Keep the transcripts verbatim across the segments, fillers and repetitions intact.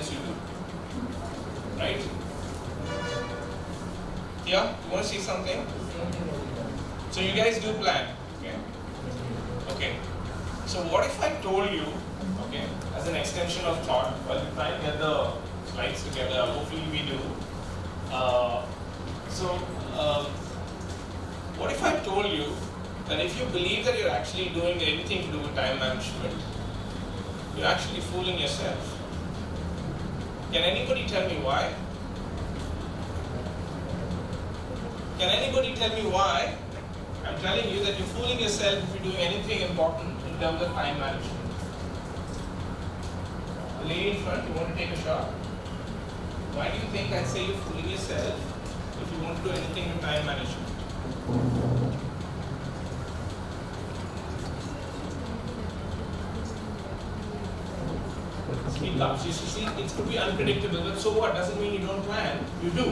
else you do. Right? Yeah? You want to see something? So you guys do plan. Okay? Okay. So what if I told you, okay, as an extension of thought, well, we try and get the slides together, hopefully we do. Uh, so, uh, what if I told you that if you believe that you're actually doing anything to do with time management, you're actually fooling yourself. Can anybody tell me why? Can anybody tell me why? I'm telling you that you're fooling yourself if you're doing anything important in terms of time management. The lady in front, you want to take a shot? Why do you think I'd say you're fooling yourself if you won't do anything with time management? Speak up. You see, it could be unpredictable, but so what? Doesn't mean you don't plan. You do.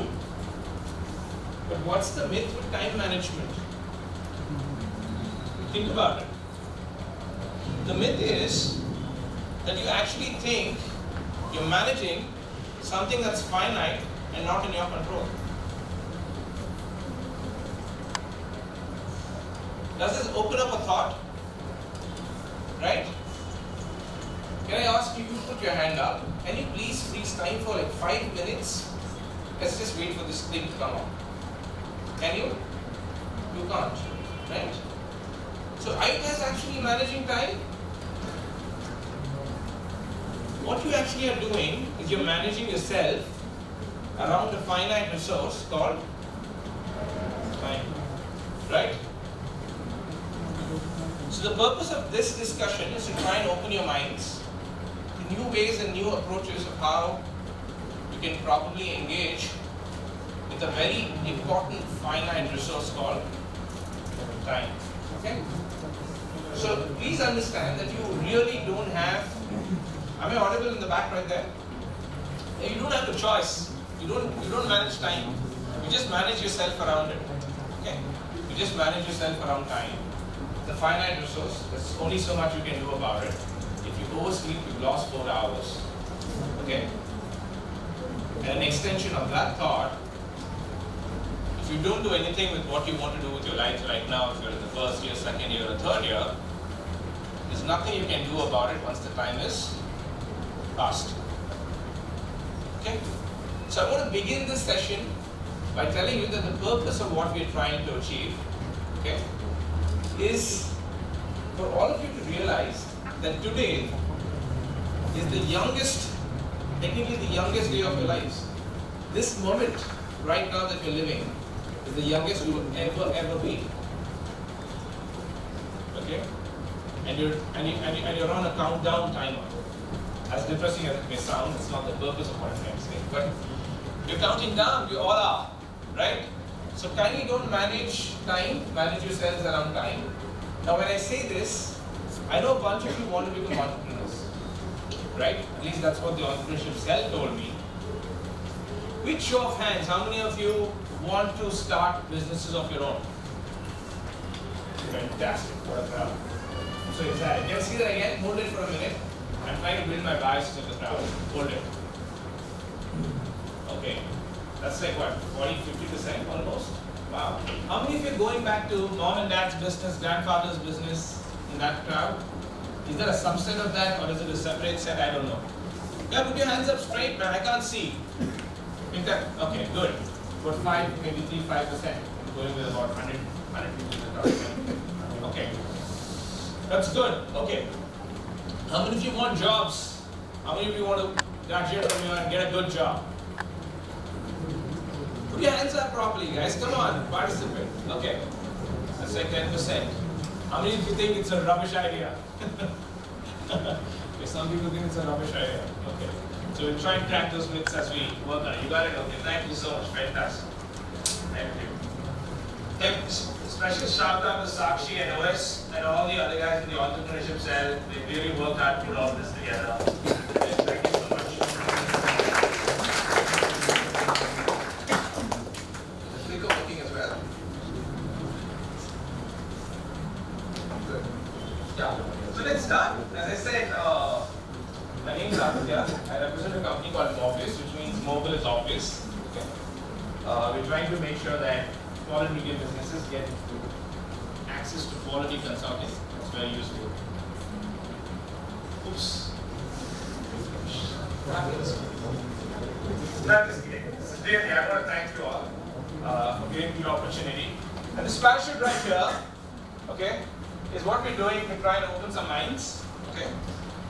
But what's the myth with time management? Think about it. The myth is that you actually think you're managing something that's finite and not in your control. Does this open up a thought? Right? Can I ask you to put your hand up? Can you please freeze time for like five minutes? Let's just wait for this thing to come up. Can you? You can't. Right? So are you guys actually managing time? What you actually are doing is you're managing yourself around a finite resource called time, right? So the purpose of this discussion is to try and open your minds to new ways and new approaches of how you can probably engage with a very important finite resource called time, okay? So please understand that you really don't have Am I audible in the back right there? You don't have a choice. You don't you don't manage time. You just manage yourself around it. Okay? You just manage yourself around time. It's a finite resource. There's only so much you can do about it. If you oversleep, you've lost four hours. Okay? And an extension of that thought, if you don't do anything with what you want to do with your life right now, if you're in the first year, second year, or third year, there's nothing you can do about it once the time is past. Okay? So I want to begin this session by telling you that the purpose of what we are trying to achieve, okay, is for all of you to realize that today is the youngest, technically the youngest day of your lives. This moment, right now that you're living, is the youngest you will ever, ever be. Okay? And you're, and you, and you, and you're on a countdown timer. As depressing as it may sound, it's not the purpose of what I'm trying to say. But you're counting down, you all are, right? So kindly don't manage time, manage yourselves around time. Now when I say this, I know a bunch of you want to become entrepreneurs, right? At least that's what the entrepreneurship cell told me. With show of hands, how many of you want to start businesses of your own? Fantastic, what a crowd. So it's that. You can see that again, hold it for a minute. I'm trying to build my bias to the crowd. Hold it. Okay. That's like what? forty, fifty percent almost? Wow. How many of you are going back to mom and dad's business, grandfather's business in that crowd? Is there a subset of that or is it a separate set? I don't know. Yeah, put your hands up straight, man. I can't see. In fact, okay, good. For five, maybe three, five percent. I'm going with about one hundred, one hundred people. Okay. That's good. Okay. How many of you want jobs? How many of you want to graduate from here and get a good job? Put your hands up properly, guys. Come on, participate. Okay. That's like ten percent. How many of you think it's a rubbish idea? Okay, some people think it's a rubbish idea. Okay. So we'll try and crack those myths as we work on it. You got it? Okay. Thank you so much. Fantastic. Thank you. Thank you. Special shout out to Sakshi and O S and all the other guys in the entrepreneurship cell. They really worked hard to put all this together. Thank you so much. Is the clicker working as well? Good. Yeah. So let's start. As I said, uh, my name's Arthur. I represent a company called Mobius, which means mobile is obvious. Okay. Uh, we're trying to make sure that small and medium businesses get access to quality consulting. That's very useful. Oops. That is great. So really, I want to thank you all uh, for giving me the opportunity. And this parachute right here, okay, is what we're doing to try and open some minds. Okay.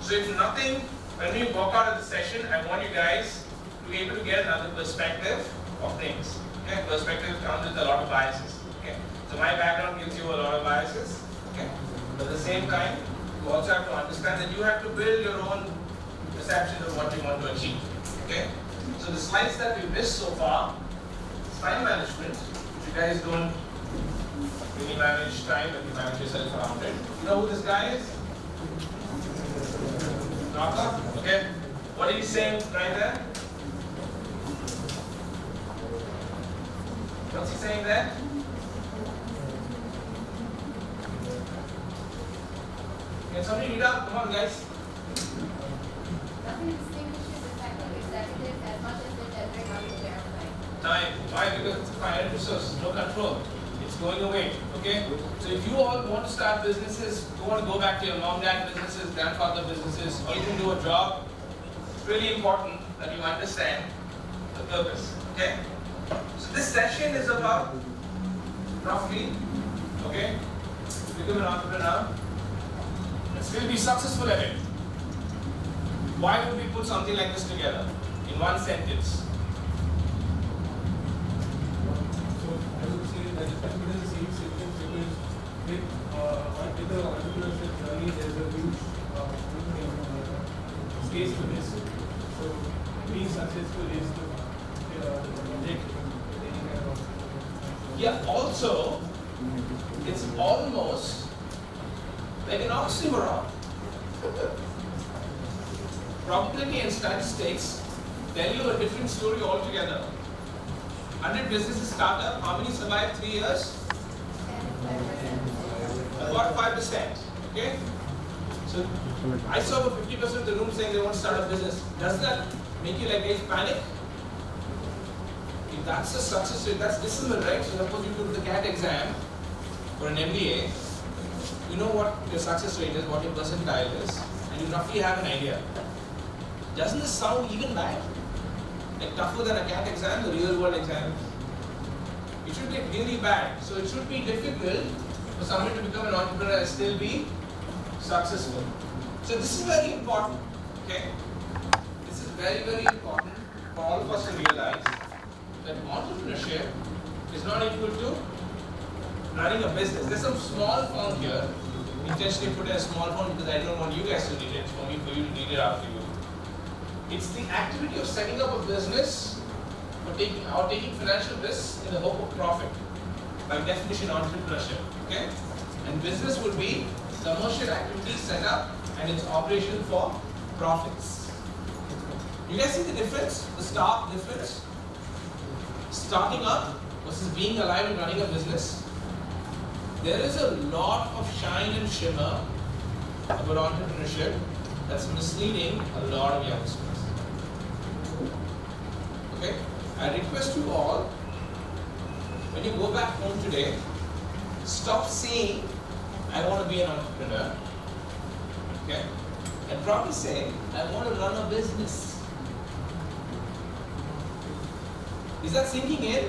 So if nothing, when we walk out of the session, I want you guys to be able to get another perspective of things. Okay? Perspective comes with a lot of biases. Okay? So my background gives you a lot of biases. Okay? But at the same time, you also have to understand that you have to build your own perception of what you want to achieve. Okay? So the slides that we missed so far is time management. If you guys don't really manage time, but you manage yourself around it. You know who this guy is? Okay, what are you saying right there? What's he saying there? Can somebody read up? Come on, guys. Nothing distinguishes effective executives as much as they generate money to their time. Time. Why? Because it's a finite resource, no control. It's going away. Okay? So if you all want to start businesses, you want to go back to your mom, dad businesses, grandfather businesses, or you can do a job, it's really important that you understand the purpose. Okay? So this session is about roughly, okay, become an entrepreneur and still be successful at it. Why would we put something like this together in one sentence? Space for this, so being successful is the object. Yeah, also, it's almost like an oxymoron. Probability and statistics tell you a different story altogether. one hundred businesses start up, how many survive three years? About five percent, okay? So I saw about fifty percent of the room saying they want to start a business. Does that make you like guys panic? If that's a success rate, that's decimal, right? So suppose you took the GAT exam for an M B A, you know what your success rate is, what your percentile is, and you roughly have an idea. Doesn't this sound even bad? Like tougher than a GAT exam, the real world exam? It should get really bad. So it should be difficult for someone to become an entrepreneur and still be successful. So this is very important, okay? This is very, very important for all of us to realize that entrepreneurship is not equal to running a business. There's some small font here. Intentionally put a small font because I don't want you guys to read it. It's for me, for you to read it after you. It's the activity of setting up a business or taking, or taking financial risks in the hope of profit. By definition, entrepreneurship, okay? And business would be commercial activity set up and its operation for profits. You guys see the difference? The stark difference? Starting up versus being alive and running a business. There is a lot of shine and shimmer about entrepreneurship that's misleading a lot of youngsters. Okay? I request you all, when you go back home today, stop saying, I want to be an entrepreneur, okay? And probably say, I want to run a business. Is that sinking in?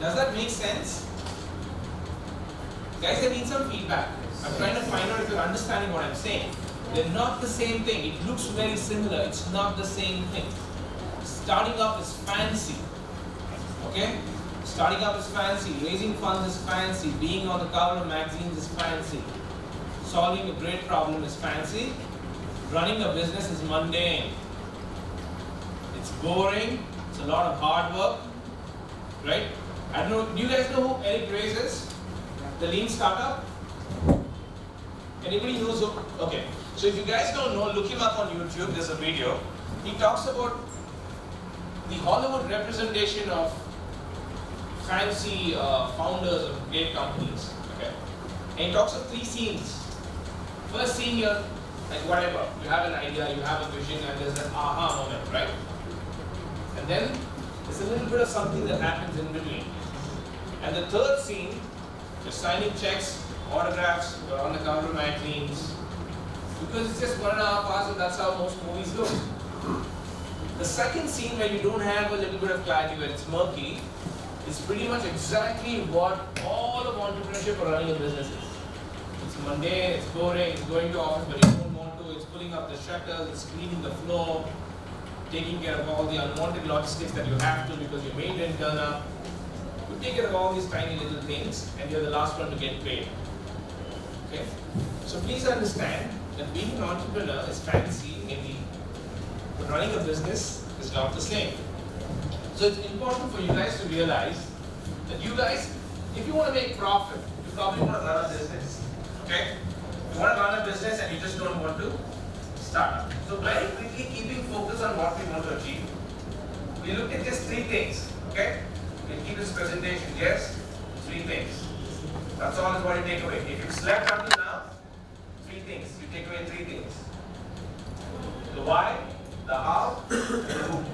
Does that make sense? Guys, I need some feedback. I'm trying to find out if you're understanding what I'm saying. They're not the same thing. It looks very similar. It's not the same thing. Starting up is fancy, okay? Starting up is fancy, raising funds is fancy, being on the cover of magazines is fancy, solving a great problem is fancy, running a business is mundane. It's boring, it's a lot of hard work, right? I don't know, do you guys know who Eric Ries is? The Lean Startup? Anybody knows who? Okay, so if you guys don't know, look him up on YouTube, there's a video. He talks about the Hollywood representation of fancy uh, founders of great companies, okay? And he talks of three scenes. First scene, you're like whatever. You have an idea, you have a vision, and there's an aha moment, right? And then there's a little bit of something that happens in between. And the third scene, you're signing checks, autographs, you're on the cover of magazines, because it's just one and a half hours and that's how most movies go. The second scene where you don't have a little bit of clarity, where it's murky, is pretty much exactly what all of entrepreneurship or running a business is. It's mundane, it's boring, it's going to office but you don't want to, it's pulling up the shutters, it's cleaning the floor, taking care of all the unwanted logistics that you have to because your maid didn't turn up. You take care of all these tiny little things and you're the last one to get paid. Okay? So please understand that being an entrepreneur is fancy, maybe, but running a business is not the same. So it's important for you guys to realize that you guys, if you want to make profit, you probably want to run a business. Okay? You want to run a business and you just don't want to start. So very quickly keeping focus on what we want to achieve. We looked at just three things. Okay? We'll keep this presentation, yes? Three things. That's all is what you take away. If you slept until now, three things. You take away three things. The why, the how, and the who.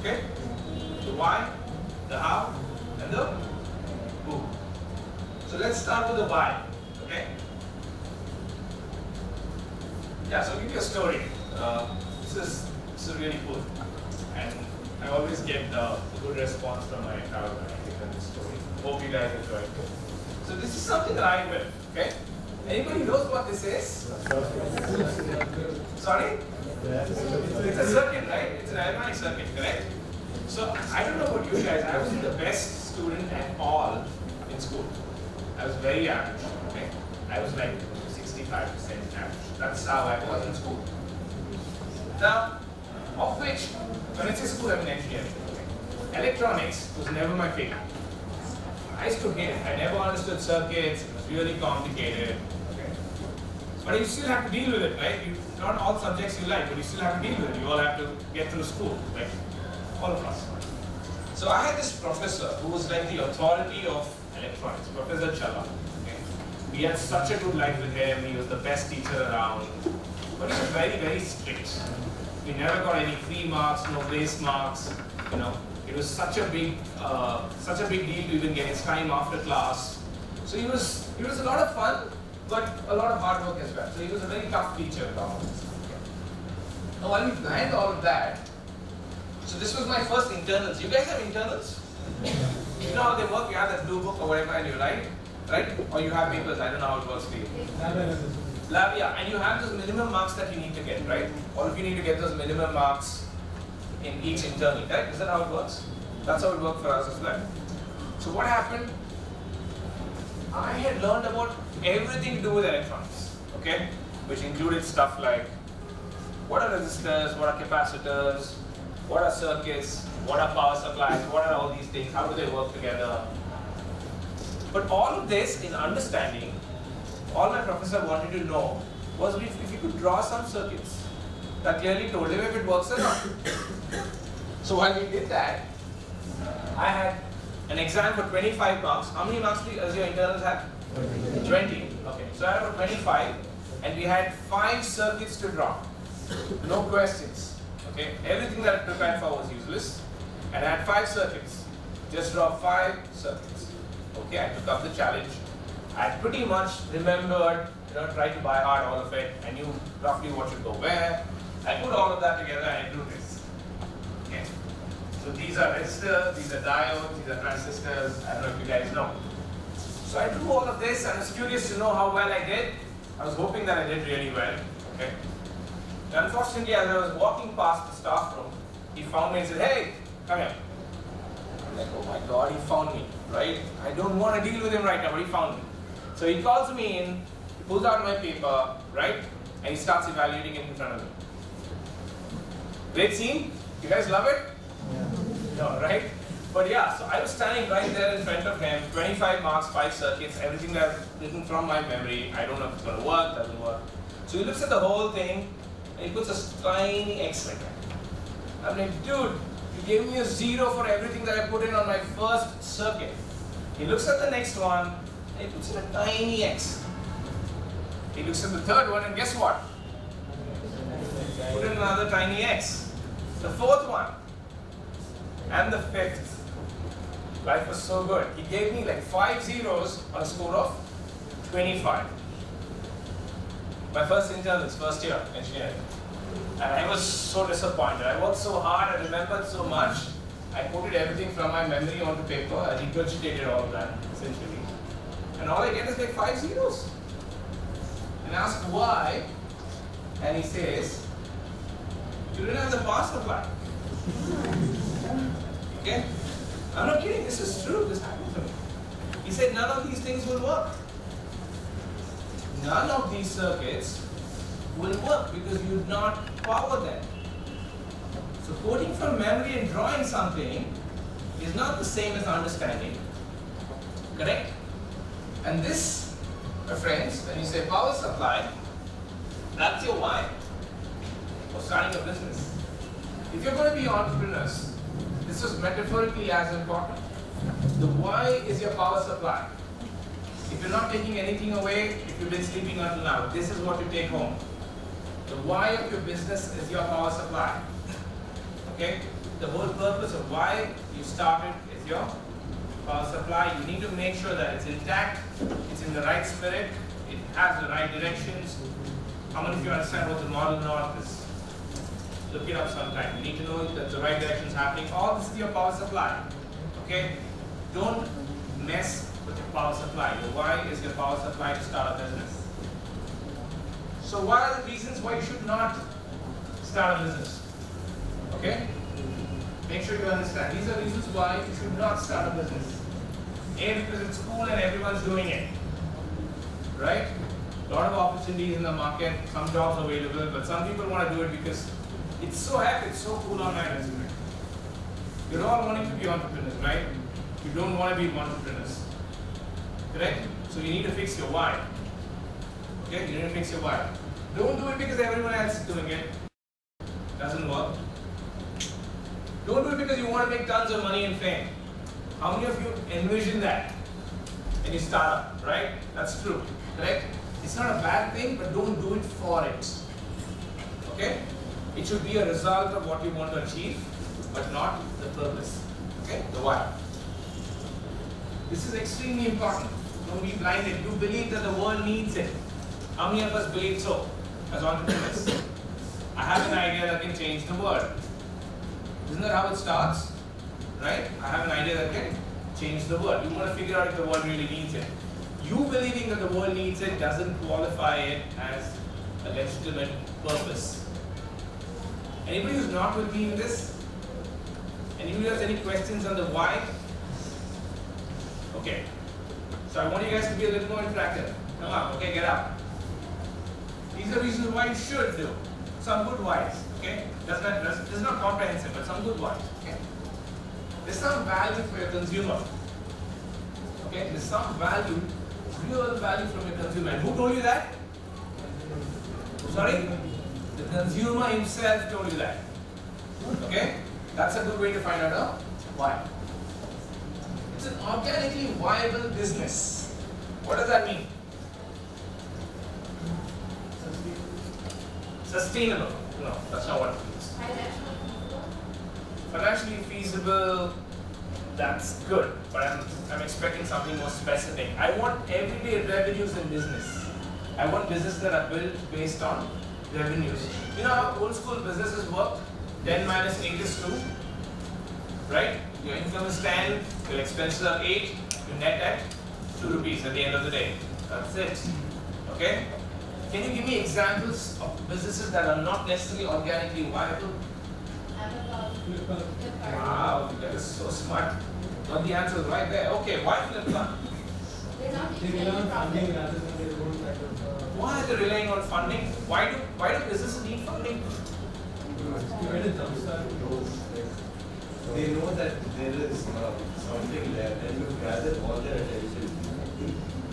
Okay? The why, the how, and the who. So let's start with the why. Okay? Yeah, so I'll give you a story. Uh, this, is, this is really cool. And I always get the good response from my entire when I think of this story. Hope you guys enjoy it. So this is something that I will, okay? Anybody knows what this is? Sorry? It's a circuit, right? It's an harmonic circuit, correct? So I don't know about you guys, I wasn't the best student at all in school. I was very average, okay? I was like sixty-five percent average. That's how I was in school. Now, of which, when I say school, I'm an engineer. Electronics was never my favorite. I used to hate it. I never understood circuits. It was really complicated. Okay. But you still have to deal with it, right? You, not all subjects you like, but you still have to deal with it. You all have to get through school, right? All of us. So I had this professor who was like the authority of electronics, Professor Chala. Okay. We had such a good life with him. He was the best teacher around. But he was very, very strict. We never got any free marks, no grace marks, you know. It was such a big, uh, such a big deal to even get his time after class. So he was, he was a lot of fun, but a lot of hard work as well. So he was a very tough teacher. Now while we planned all of that, so this was my first internals. You guys have internals? You know how they work? You have that blue book or whatever, and you write, right? Or you have papers. I don't know how it works for you. Lab, yeah, and you have those minimum marks that you need to get, right? Or if you need to get those minimum marks in each internal, right? Is that how it works? That's how it worked for us as well. So what happened? I had learned about everything to do with electronics, okay? Which included stuff like, what are resistors, what are capacitors, what are circuits, what are power supplies, what are all these things, how do they work together? But all of this in understanding, all my professor wanted to know was if, if you could draw some circuits that clearly told him if it works or not. So while we did that, I had an exam for twenty-five marks. How many marks does your internals have? twenty. twenty. Okay. So I had twenty-five, and we had five circuits to draw. No questions. Okay. Everything that I prepared for was useless, and I had five circuits. Just draw five circuits. Okay. I took up the challenge. I pretty much remembered, you know, tried to buy hard all of it. I knew roughly what should go where. I put all of that together and I do this. Okay. So these are resistors, these are diodes, these are transistors. I don't know if you guys know. So I drew all of this and I was curious to know how well I did. I was hoping that I did really well. Okay. And unfortunately, as I was walking past the staff room, he found me and said, "Hey, come here." I'm like, "Oh my God, he found me, right? I don't want to deal with him right now, but he found me." So he calls me in, he pulls out my paper, right? And he starts evaluating it in front of me. Great scene. You guys love it? Yeah. No, right? But yeah, so I was standing right there in front of him, twenty-five marks, five circuits, everything that I've written from my memory. I don't know if it's going to work, doesn't work. So he looks at the whole thing and he puts a tiny X like that. I'm like, "Dude, you gave me a zero for everything that I put in on my first circuit." He looks at the next one and he puts in a tiny X. He looks at the third one and guess what? Put in another tiny X. The fourth one. And the fifth. Life was so good. He gave me like five zeros on a score of twenty-five. My first intern was first year engineering. And I was so disappointed. I worked so hard, I remembered so much. I quoted everything from my memory onto paper. I regurgitated all of that, essentially. And all I get is like five zeros. And asked why, and he says, you didn't have the power supply. Okay? I'm not kidding, this is true, this happened to me. He said none of these things will work. None of these circuits will work because you would not power them. So quoting from memory and drawing something is not the same as understanding. Correct? And this, my friends, when you say power supply, that's your why for starting a business. If you're going to be entrepreneurs, this is metaphorically as important. The why is your power supply. If you're not taking anything away, if you've been sleeping until now, this is what you take home. The why of your business is your power supply. Okay? The whole purpose of why you started is your power supply. You need to make sure that it's intact, it's in the right spirit, it has the right directions. How many of you understand what the model north is? Look it up sometime. You need to know that the right direction is happening. All this is your power supply. Okay? Don't mess with your power supply. Your why is your power supply to start a business. So what are the reasons why you should not start a business? Okay? Make sure you understand. These are reasons why you should not start a business. A, because it's cool and everyone's doing it. Right? A lot of opportunities in the market. Some jobs available, but some people want to do it because it's so happy, it's so cool on my resume. You're all wanting to be entrepreneurs, right? You don't want to be entrepreneurs. Correct? So you need to fix your why. Okay? You need to fix your why. Don't do it because everyone else is doing it. Doesn't work. Don't do it because you want to make tons of money and fame. How many of you envision that when you start up, right? That's true. Correct? It's not a bad thing, but don't do it for it. Okay? It should be a result of what you want to achieve, but not the purpose. Okay? The why. This is extremely important. Don't be blinded. You believe that the world needs it. How many of us believe so as entrepreneurs? I have an idea that can change the world. Isn't that how it starts? Right? I have an idea that can change the world. You want to figure out if the world really needs it. You believing that the world needs it doesn't qualify it as a legitimate purpose. Anybody who's not with me in this? Anybody has any questions on the why? Okay. So I want you guys to be a little more interactive. Come on, okay, get up. These are reasons why you should do. Some good whys, okay? That's not, that's, this is not comprehensive, but some good whys, okay? There's some value for your consumer. Okay, there's some value, real value from your consumer. And who told you that? Sorry? The consumer himself told you that. Okay? That's a good way to find out a why. It's an organically viable business. What does that mean? Sustainable. No, that's not what it means. Financially feasible, that's good. But I'm, I'm expecting something more specific. I want everyday revenues in business. I want businesses that are built based on revenues. You know how old school businesses work? ten minus eight is two, right? Your income is ten, your expenses are eight, you net at two rupees at the end of the day. That's it, okay? Can you give me examples of businesses that are not necessarily organically viable? Flipkart. Wow, that is so smart. Got the answer right there. Okay, why Flipkart? They're not relying on funding rather than their own platform. Why are they relying on funding? Why do why do businesses need funding? They know that there is uh, something there, and you gather all their attention.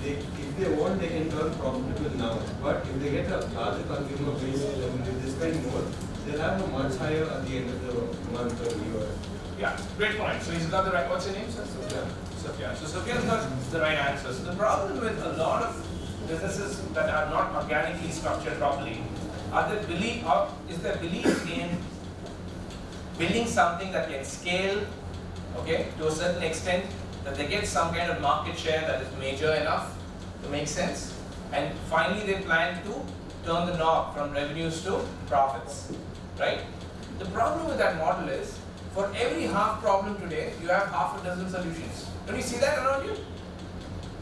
They, if they want, they can turn profitable now. But if they get a larger consumer base, if they spend more, they'll have a much higher at the end of the month or year. Yeah, great point. So he's got the right. What's your name, sir? Sophia. Sophia. So Sophia's got the right answer. So the problem with a lot of businesses that are not organically structured properly, are the belief of, is the belief in building something that can scale, okay, to a certain extent, that they get some kind of market share that is major enough to make sense, and finally they plan to turn the knob from revenues to profits, right? The problem with that model is, for every half problem today, you have half a dozen solutions. Don't you see that around you?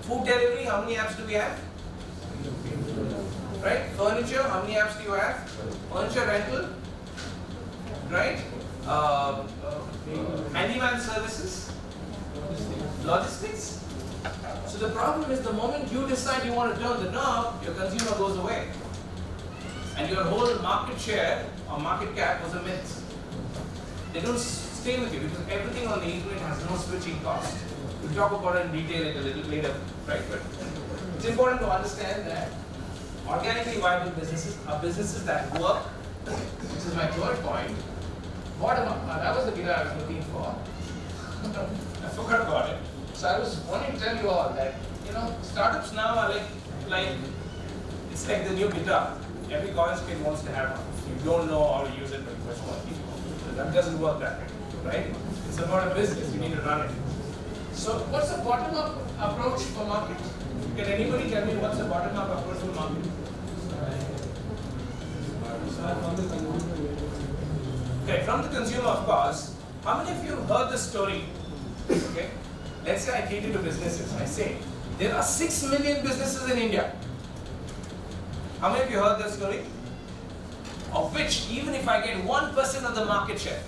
Food delivery, how many apps do we have? Right? Furniture, how many apps do you have? Furniture rental, right? Uh, handyman services, logistics. So the problem is, the moment you decide you want to turn the knob, your consumer goes away. And your whole market share or market cap was a myth. They don't stay with you because everything on the internet has no switching cost. We'll talk about it in detail a little later, right? But it's important to understand that organically viable businesses are businesses that work, which is my third point. Bottom up, that was the video I was looking for. I forgot about it. So I was wanting to tell you all that, you know, startups now are like, like it's like the new guitar. Every college kid wants to have one. You don't know how to use it, but you just want to. That doesn't work that way, right? It's about a business, you need to run it. So what's the bottom-up approach for market? Can anybody tell me what's the bottom-up approach for market? Okay, from the consumer, of course. How many of you heard the story? Okay. Let's say I take it to businesses. I say, there are six million businesses in India. How many of you heard that story? Of which, even if I get one percent of the market share,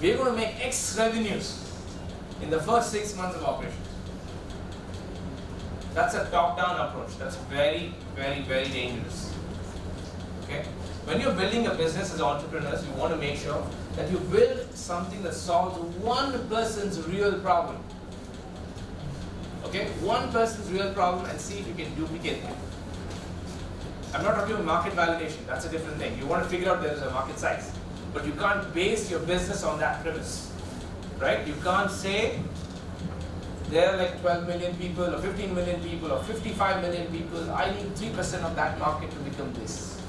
we're going to make X revenues in the first six months of operations. That's a top-down approach. That's very, very, very dangerous. Okay? When you're building a business as entrepreneurs, you want to make sure that you build something that solves one person's real problem. Okay? One person's real problem, and see if you can duplicate that. I'm not talking about market validation, that's a different thing. You want to figure out there is a market size. But you can't base your business on that premise, right? You can't say, there are like twelve million people, or fifteen million people, or fifty-five million people, I need three percent of that market to become this.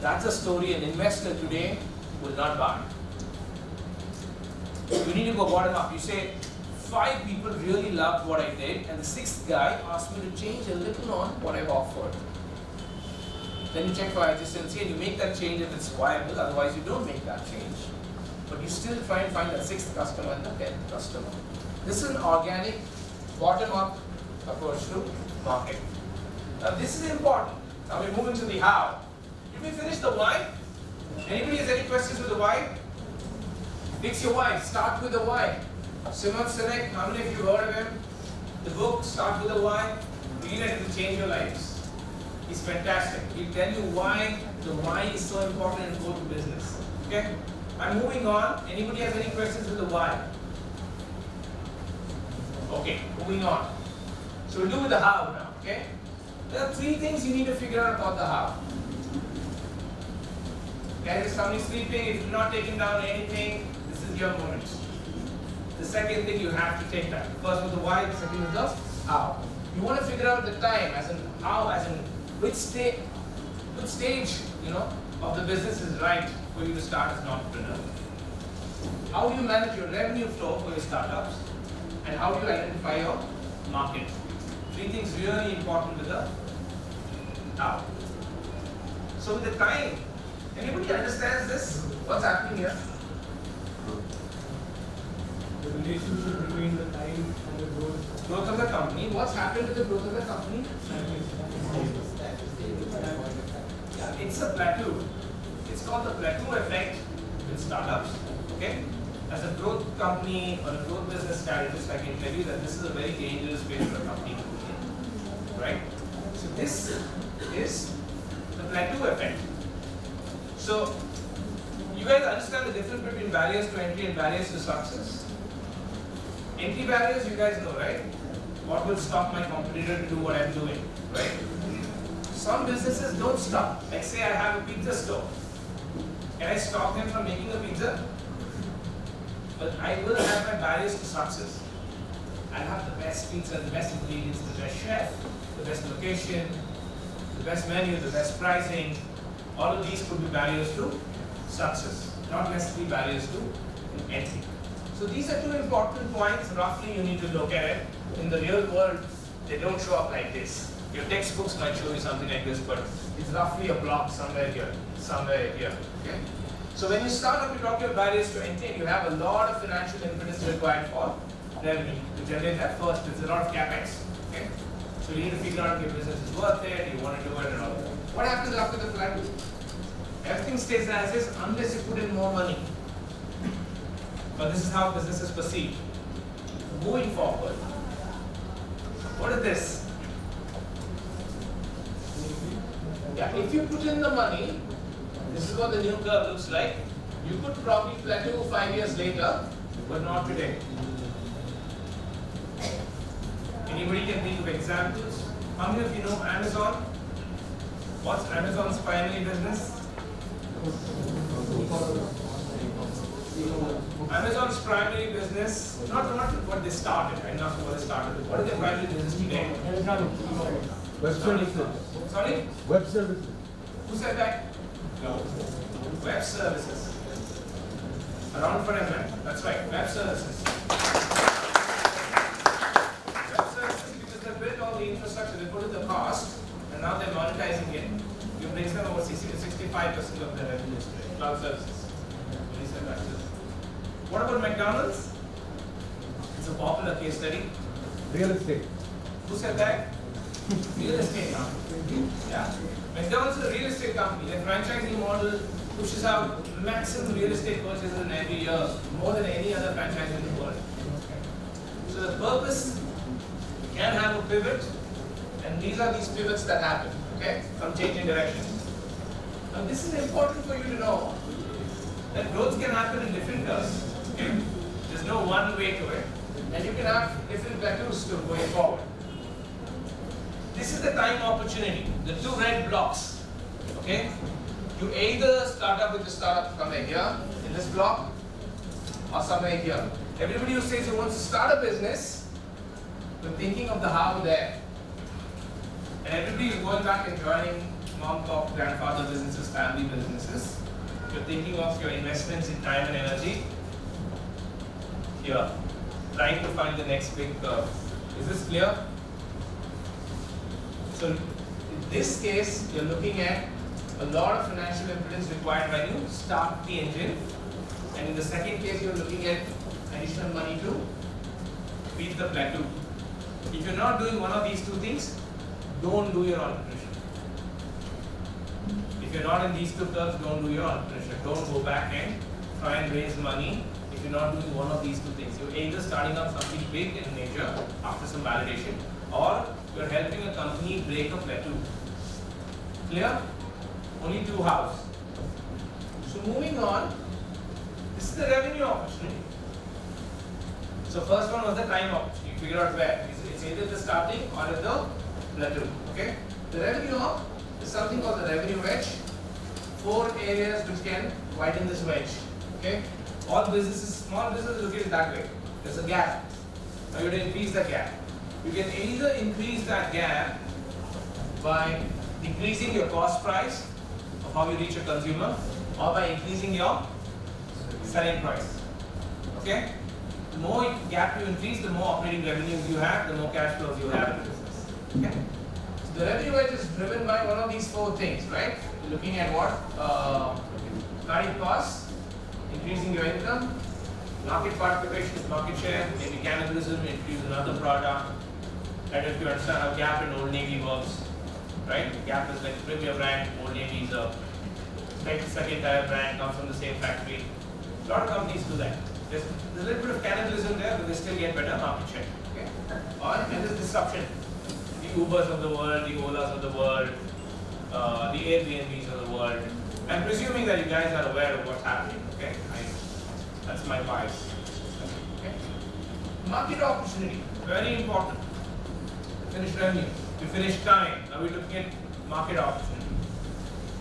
That's a story an investor today will not buy. You need to go bottom up. You say, five people really loved what I did, and the sixth guy asked me to change a little on what I've offered. Then you check for adjacency and you make that change if it's viable, otherwise you don't make that change. But you still try and find that sixth customer and the tenth customer. This is an organic, bottom-up approach to market. Now this is important. Now we're moving to the how. Did we finish the why? Anybody has any questions with the why? Fix your why, start with the why. Simon Sinek, how many of you heard of him? The book, Start With The Why, read it, it will change your lives. It's fantastic. He'll tell you why the why is so important in growth business. Okay? I'm moving on. Anybody has any questions with the why? Okay, moving on. So we'll do with the how now, okay? There are three things you need to figure out about the how. Okay, if somebody's sleeping, if you're not taking down anything, this is your moment. The second thing you have to take down. First with the why, the second with the how. You want to figure out the time as in how, as in Which, sta which stage, you know, of the business is right for you to start as an entrepreneur? How do you manage your revenue flow for your startups? And how do you identify your market? Three things really important with the how. So with the time, anybody understands this? What's happening here? The relationship between the time and the growth. Growth of the company. What's happened to the growth of the company? Yeah, it's a plateau. It's called the plateau effect with startups. Okay? As a growth company or a growth business strategist, I can tell you that this is a very dangerous way for a company to begin. Right? So this is the plateau effect. So you guys understand the difference between barriers to entry and barriers to success? Entry barriers, you guys know, right? What will stop my competitor to do what I'm doing, right? Some businesses don't stop. Like say I have a pizza store. Can I stop them from making a pizza? But I will have my barriers to success. I'll have the best pizza, the best ingredients, the best chef, the the best location, the best menu, the best pricing, all of these could be barriers to success, not necessarily barriers to entry. So these are two important points, roughly you need to look at it. In the real world, they don't show up like this. Your textbooks might show you something like this, but it's roughly a block somewhere here, somewhere here, okay? So when you start up, you talk your barriers to entry, and you have a lot of financial impetus required for revenue to generate that first. It's a lot of capex, okay? So you need to figure out if your business is worth it, you want to do it, and all that. What happens after the plan? Everything stays as is unless you put in more money. But this is how business is perceived. Moving forward, what is this? Yeah, if you put in the money, this is what the new curve looks like. You could probably plateau five years later, but not today. Anybody can think of examples? How many of you know Amazon? What's Amazon's primary business? Amazon's primary business, not, not what they started, right? Not what they started. What is their primary business today? Web services. Sorry? Web services. Who said that? No. Web services. Around for a minute. That's right. Web services. Web services, because they built all the infrastructure, they put in the cost, and now they're monetizing it. You brings them over sixty to sixty-five percent of their revenue today. Cloud services. What about McDonald's? It's a popular case study. Real estate. Who said that? Real estate now. Yeah. McDonald's is a real estate company. Their franchising model pushes out maximum real estate purchases in every year, more than any other franchise in the world. So the purpose can have a pivot, and these are these pivots that happen, okay? From change in direction. Now this is important for you to know, that growth can happen in different curves, okay? There's no one way to it. And you can have different plateaus to going forward. This is the time opportunity, the two red blocks, okay? You either start up with the startup somewhere here, in this block, or somewhere here. Everybody who says he wants to start a business, they're thinking of the how there. And everybody is going back and joining mom, pop, grandfather businesses, family businesses. You're thinking of your investments in time and energy. Here, trying to find the next big curve. Is this clear? So in this case, you're looking at a lot of financial impetus required when you start the engine. And in the second case, you're looking at additional money to beat the plateau. If you're not doing one of these two things, don't do your entrepreneurship. If you're not in these two curves, don't do your entrepreneurship. Don't go back and try and raise money if you're not doing one of these two things. You're either starting up something big in nature after some validation, or you're helping a company break a plateau. Clear? Only two hows. So moving on, this is the revenue opportunity. So first one was the time opportunity. You figure out where. It's either the starting or at the plateau. Okay? The revenue op is something called the revenue wedge. Four areas which can widen this wedge. Okay? All businesses, small businesses look at it that way. There's a gap. Now you have to increase the gap. You can either increase that gap by decreasing your cost price of how you reach a consumer, or by increasing your selling price. Okay? The more gap you increase, the more operating revenues you have, the more cash flows you have in the business. Okay? So the revenue wedge is driven by one of these four things, right? You're looking at what? Uh, cutting costs, increasing your income, market participation, market share, maybe cannibalism, introduce another product. That if you understand how Gap and Old Navy works, right? Gap is like a premier brand, Old Navy is a second tier brand, comes from the same factory. A lot of companies do that. There's, there's a little bit of cannibalism there, but they still get better market share. Okay? Or and there's disruption. The Ubers of the world, the Olas of the world, uh, the Airbnbs of the world. I'm presuming that you guys are aware of what's happening. Okay? I, that's my bias. Okay? Market opportunity, very important. Finish revenue, we finish time. Now we're looking at market opportunity.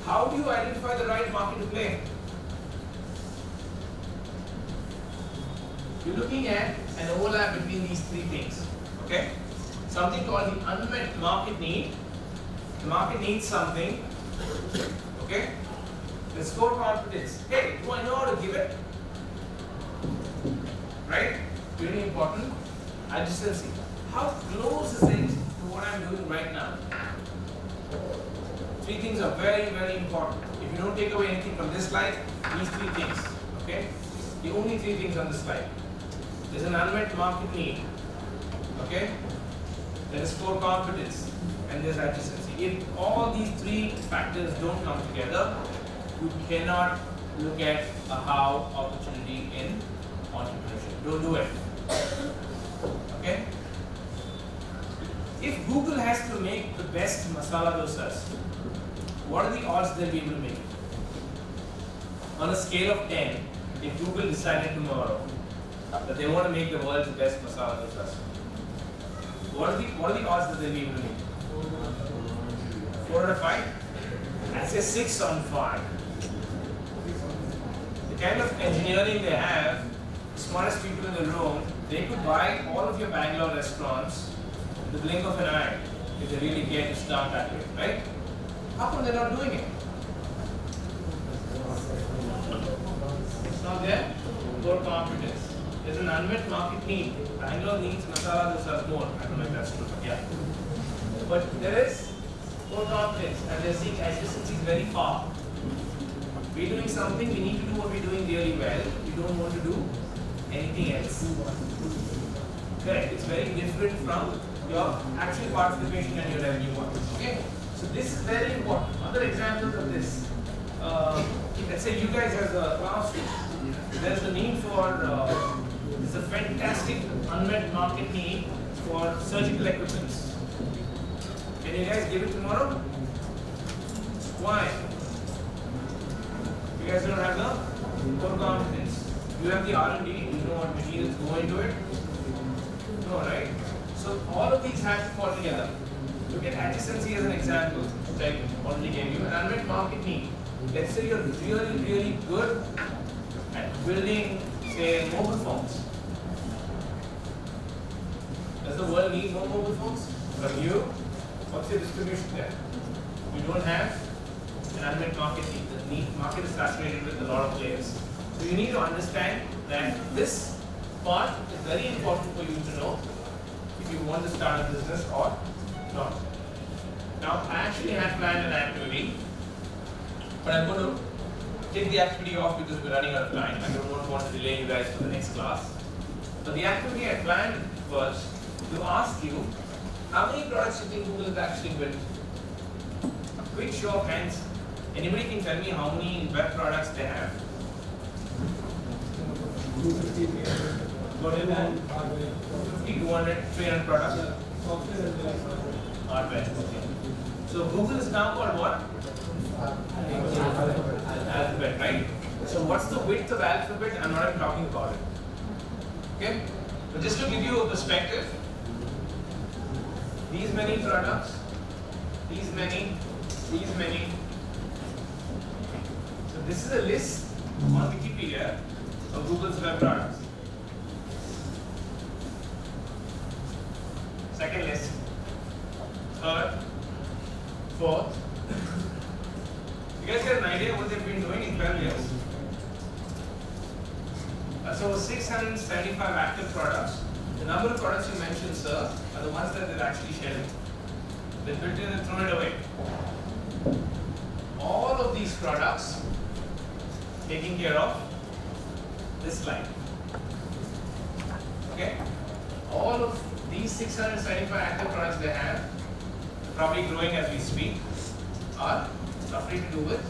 How do you identify the right market to play? You're looking at an overlap between these three things. Okay? something called the unmet market need. The market needs something. Okay? Let's go confidence. Hey, do I know how to give it? Right? Really important. Adjacency. How close is it to what I'm doing right now? Three things are very, very important. If you don't take away anything from this slide, these three things. Okay? The only three things on the slide. There's an unmet market need. Okay? There is core competence and there's adjacency. If all these three factors don't come together, you cannot look at a how opportunity in entrepreneurship. Don't do it. Okay? If Google has to make the best masala dosas, what are the odds they'll be able to make it? On a scale of ten, if Google decided tomorrow that they want to make the world's best masala dosas, what are the, what are the odds that they'll be able to make it? Four out of five? I'd say six on five. The kind of engineering they have, the smartest people in the room, they could buy all of your Bangalore restaurants in the blink of an eye if they really care to start that way, right? How come they're not doing it? It's not there? Core competence. There's an unmet market need. Bangalore needs masala dosas more. I don't know if that's true, but yeah. But there is core competence, and they're seeing adjacencies very far. We're doing something, we need to do what we're doing really well. We don't want to do anything else. Correct, it's very different from your actual participation and your revenue model. Okay? So this is very important. Other examples of this. Uh, let's say you guys as a classroom, there's a need for, uh, there's a fantastic unmet market need for surgical equipment. Can you guys give it tomorrow? Why? You guys don't have the core competence. You have the R and D, you know what materials go into it. No, right? So all of these have to fall together. Look at adjacency as an example, like already gave you, an unmet market need. Let's say you're really, really good at building, say, mobile phones. Does the world need more mobile phones? From you, what's your distribution there? You don't have an unmet market need. The need market is saturated with a lot of players. So you need to understand that this part is very important for you to know if you want to start a business or not. Now, I actually have planned an activity, but I'm going to take the activity off because we're running out of time. I don't want to delay you guys for the next class. But the activity I planned was to ask you, how many products do you think Google has actually built? A quick show of hands. Anybody can tell me how many web products they have? fifty, two hundred, three hundred products? Yeah. Hardware. Okay. So Google is now called what? Alphabet. Alphabet, right? So what's the width of Alphabet? I'm not even talking about it. Okay? But just to give you a perspective, these many products, these many, these many. So this is a list on Wikipedia of Google's web products. Second list, third, fourth. You guys get an idea what they've been doing in twelve years? That's over six hundred seventy-five active products. The number of products you mentioned, sir, are the ones that they're actually sharing. They built it and thrown it away. All of these products taken care of this slide. Okay? All of these six hundred seventy-five active products they have, probably growing as we speak, are roughly to do with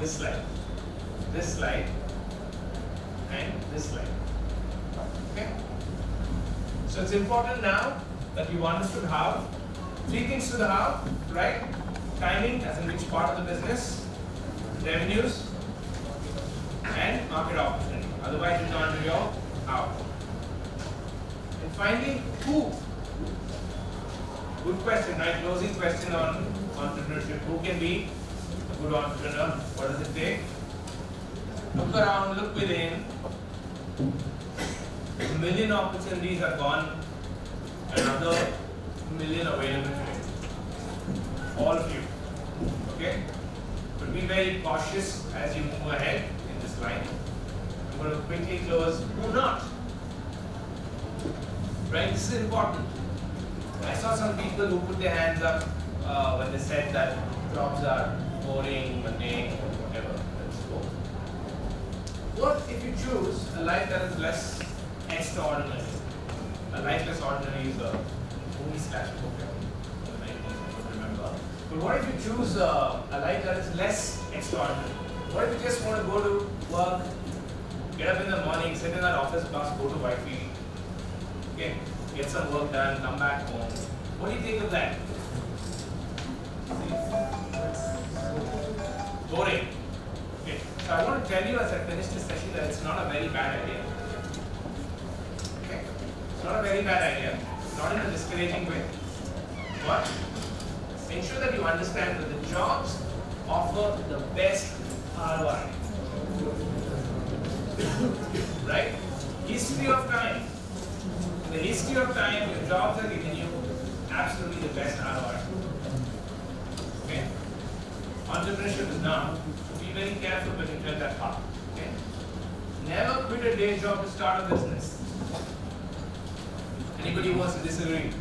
this slide, this slide, and this slide. Okay? So it's important now that you understood how. Three things to the how, right? Timing, as in which part of the business, revenues, and market opportunity. Otherwise, you can't do your how. And finally, who? Good question, right? Closing question on entrepreneurship. Who can be a good entrepreneur? What does it take? Look around, look within. A million opportunities are gone. Another million available today. All of you. Okay? But be very cautious as you move ahead in this line. I'm going to quickly close. Do not. Right? This is important. I saw some people who put their hands up uh, when they said that jobs are boring, mundane, whatever. Let's go. What if you choose a life that is less extraordinary? A life less ordinary is a movie slash book. I don't remember. But what if you choose uh, a life that is less extraordinary? What if you just want to go to work, get up in the morning, sit in that office bus, go to Whitefield, okay, get some work done, come back home? What do you think of that? Boring. Okay. So I want to tell you as I finish this session that it's not a very bad idea. Okay? It's not a very bad idea. Not in a discouraging way. But make sure that you understand that the jobs offer the best R O I. Right? History of time. In the history of time, the jobs are giving you absolutely the best R O I. Okay? Entrepreneurship is not. So be very careful when you tell that part. Okay? Never quit a day job to start a business. Anybody wants to disagree?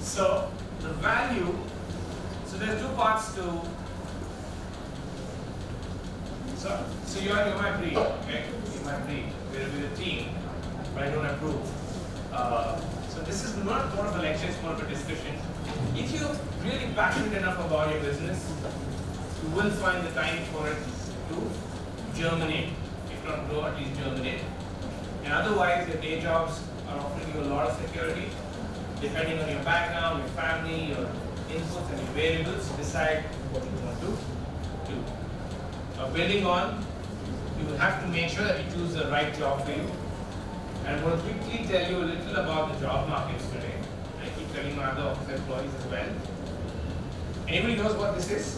So the value. So there's two parts to. So so you are in my breed, okay? In my breed, we're with a team, but I don't approve. Uh, so this is not more of a lecture; it's more of a discussion. If you're really passionate enough about your business, you will find the time for it to germinate, if not grow, at least germinate. And otherwise, your day jobs are offering you a lot of security. Depending on your background, your family, your inputs and your variables, decide what you want to do. Now, building on, you will have to make sure that you choose the right job for you. And I'm going to quickly tell you a little about the job markets today. I keep telling my other office employees as well. Anybody knows what this is?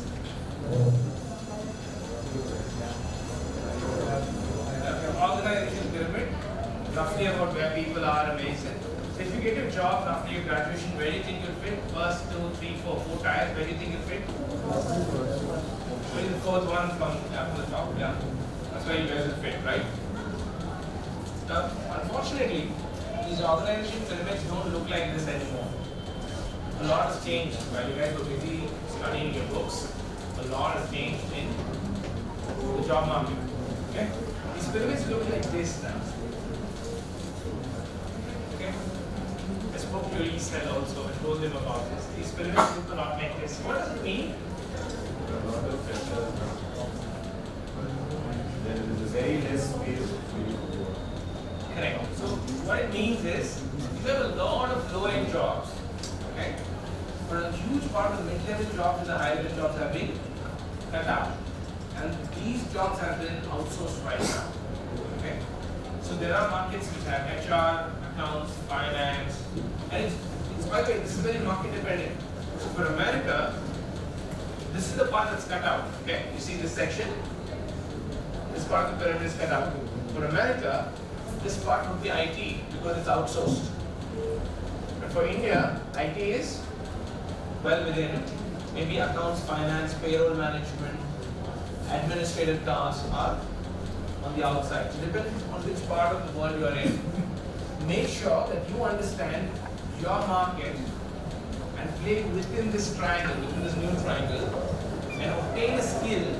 Organization pyramid. Roughly about where people are amazed. So if you get your job after your graduation, where do you think you'll fit? First, two, three, four, four tires, where do you think you'll fit? Where is the fourth one from after the top? Yeah. That's where you guys will fit, right? Now, unfortunately, these organization pyramids don't look like this anymore. A lot has changed. While you guys were busy studying your books, a lot has changed in the job market. Okay? These pyramids look like this now. Spoke to Isel also and told him about this. These pyramids look a lot like this. What does it mean? There is very less space for you to work. Correct. So what it means is you have a lot of low-end jobs, okay? But a huge part of the mid-level jobs and the high-level jobs have been cut out, and these jobs have been outsourced right now. Okay. So there are markets which have H R, accounts, finance. And it's, it's by the way, this is very market dependent. So for America, this is the part that's cut out. Okay, you see this section? This part of the pyramid is cut out. For America, this part would be I T because it's outsourced. But for India, I T is well within it. Maybe accounts, finance, payroll management, administrative tasks are on the outside. So depending on which part of the world you are in, make sure that you understand your market and play within this triangle, within this new triangle, and obtain a skill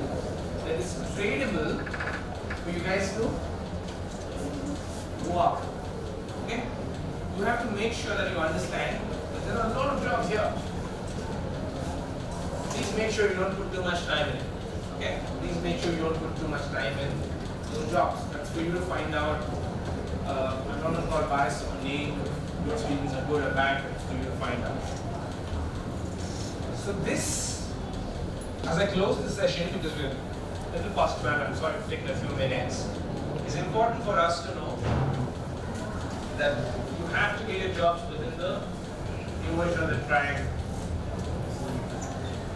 that is tradable for you guys to go up. Okay? You have to make sure that you understand that there are a lot of jobs here. Please make sure you don't put too much time in it. Okay? Please make sure you don't put too much time in those jobs. That's for you to find out. Uh, I don't know about bias or name, your students are good or bad, so you will find out. So this, as I close this session, because we're a little past twelve, I'm sorry to take a few minutes, it's important for us to know that you have to get your jobs within the new version of the triangle.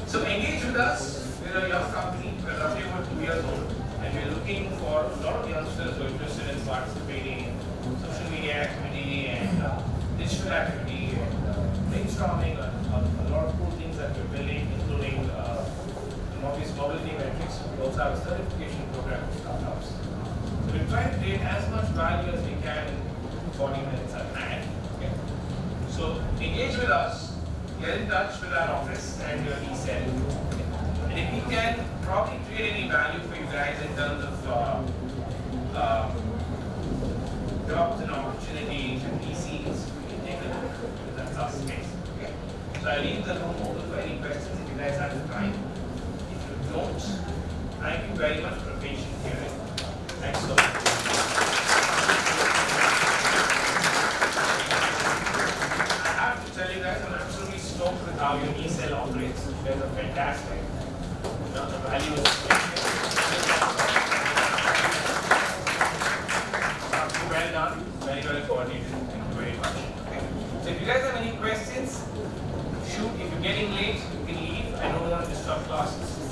So engage with us. We're a young company, we're roughly about two years old, and we're looking for a lot of youngsters who are interested in participating in social media activity and uh, digital activity and uh, brainstorming and uh, a lot of cool things that we're building, including uh, obvious mobility metrics. We also have a certification program for startups. So we try to create as much value as we can in forty minutes at night. Okay? So engage with us, get in touch with our office and your e-cell. Okay? And if we can probably create any value for you guys in terms of uh, uh, jobs and opportunities and E Cs, we can take a look, because that's our space. Okay? So I leave the room open for any questions if you guys have the time. Don't. Thank you very much for your patience here. Thanks so much. I have to tell you guys, I'm absolutely stoked with how your e-cell operates. You guys are fantastic. Now the value is uh, well done, very well coordinated. Thank you very much. Okay. So if you guys have any questions, shoot. If you're getting late, you can leave. I don't want to disturb classes.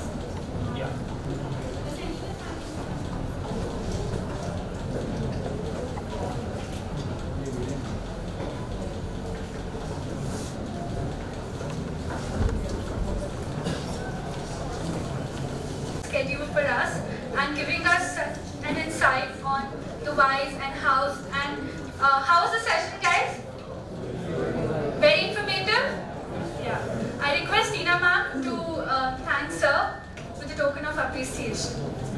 Appreciation.